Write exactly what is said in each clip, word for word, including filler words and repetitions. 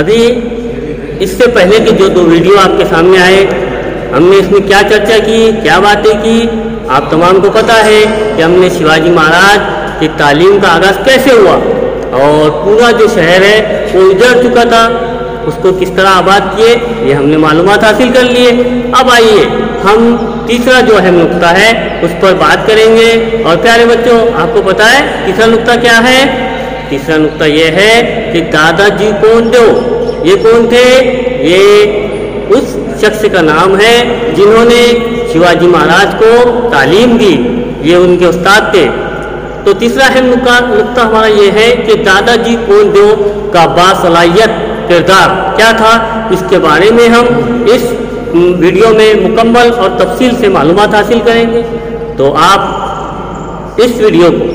अभी इससे पहले के जो दो वीडियो आपके सामने आए, हमने इसमें क्या चर्चा की, क्या बातें की, आप तमाम को पता है कि हमने शिवाजी महाराज की तालीम का आगाज़ कैसे हुआ और पूरा जो शहर है वो उजड़ चुका था, उसको किस तरह आबाद किए, ये हमने मालूमात हासिल कर लिए। अब आइए हम तीसरा जो अहम नुक्ता है उस पर बात करेंगे। और प्यारे बच्चों, आपको पता है तीसरा नुक्ता क्या है? तीसरा नुक्ता ये है कि दादाजी कोंडदेव, ये कौन थे? ये उस शख्स का नाम है जिन्होंने शिवाजी महाराज को तालीम दी, ये उनके उस्ताद थे। तो तीसरा अहम नुक्ता हमारा ये है कि दादाजी कोंडदेव का बासलाहियत किरदार क्या था, इसके बारे में हम इस वीडियो में मुकम्मल और तफसील से मालूमात हासिल करेंगे। तो आप इस वीडियो को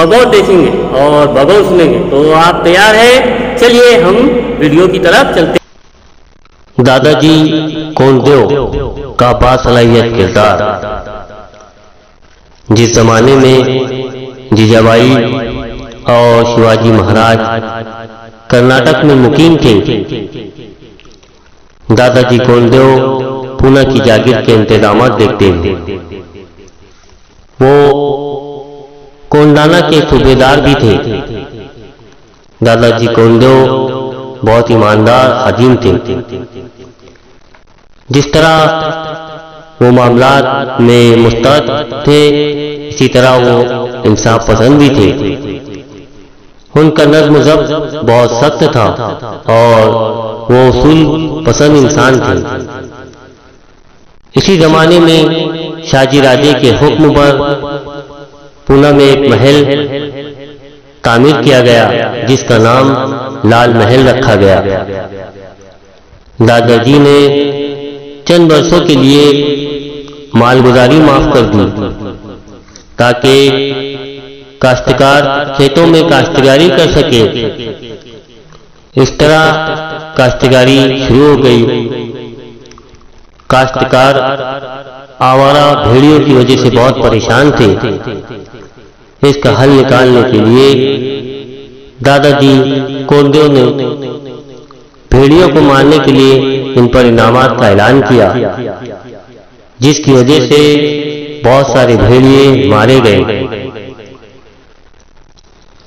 बगौर देखेंगे और बगौर सुनेंगे। तो आप तैयार हैं? चलिए हम वीडियो की तरफ चलते हैं। दादाजी कोंडदेव का बासलाहियत किरदार। जिस जमाने में जीजाबाई और शिवाजी महाराज कर्नाटक में मुकीम थे, दादाजी कोंडदेव पूना की जागीर के इंतजाम देखते हैं। वो कोंडाना के सूबेदार भी थे। दादाजी कोंडदेव बहुत ईमानदार अजीम थे। जिस तरह वो मामलात में मुस्तैद थे, इसी तरह वो इंसाफ पसंद भी थे। उनका नज़्म ज़ब्त बहुत सख्त था और वो उसूल पसंद इंसान थे। इसी जमाने में शहाजी राजे के हुक्म पर पूना में एक महल तामीर किया गया जिसका नाम लाल महल रखा गया। दादाजी ने चंद वर्षों के लिए मालगुजारी माफ कर दी ताकि काश्तकार खेतों में काश्तकारी कर सके। इस तरह काश्तकारी शुरू हो गई। काश्तकार आवारा भेड़ियों की वजह से बहुत परेशान थे। इसका हल निकालने के लिए दादाजी कोंडदेव ने भेड़ियों को मारने के लिए इन पर इनामात का ऐलान किया, जिसकी वजह से बहुत सारे भेड़िए मारे गए।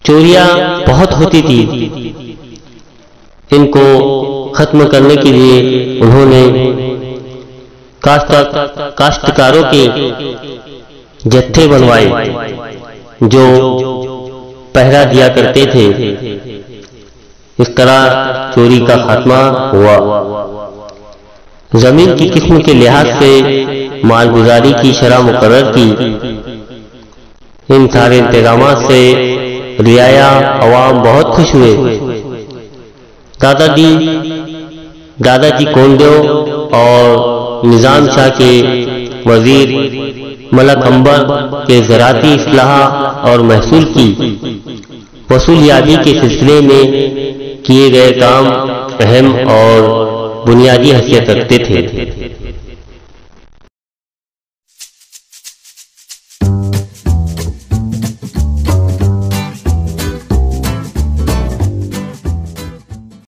चोरियां बहुत होती थी, इनको खत्म करने के लिए उन्होंने काश्तकारों के जत्थे बनवाए जो पहरा दिया करते थे। इस तरह चोरी का खात्मा हुआ। जमीन की किस्म के लिहाज से मालगुजारी की शरह मुकर्रर की। इन सारे इंतजाम से रियाया अवाम बहुत खुश हुए। दादाजी दादाजी कोंडदेव और निजाम शाह के वजीर मलिक अंबर के ज़राती इस्लाह और महसूल की वसूलियाबी के सिलसिले में किए गए काम अहम और बुनियादी हैसियत रखते थे।